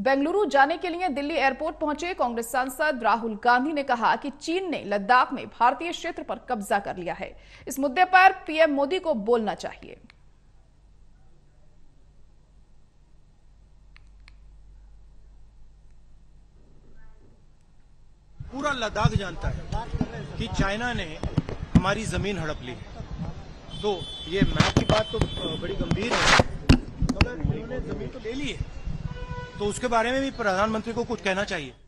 बेंगलुरु जाने के लिए दिल्ली एयरपोर्ट पहुंचे कांग्रेस सांसद राहुल गांधी ने कहा कि चीन ने लद्दाख में भारतीय क्षेत्र पर कब्जा कर लिया है। इस मुद्दे पर पीएम मोदी को बोलना चाहिए। पूरा लद्दाख जानता है कि चाइना ने हमारी जमीन हड़प ली है, तो ये मैप की बात तो बड़ी गंभीर है, मगर उन्होंने जमीन तो ले ली है, तो उसके बारे में भी प्रधानमंत्री को कुछ कहना चाहिए।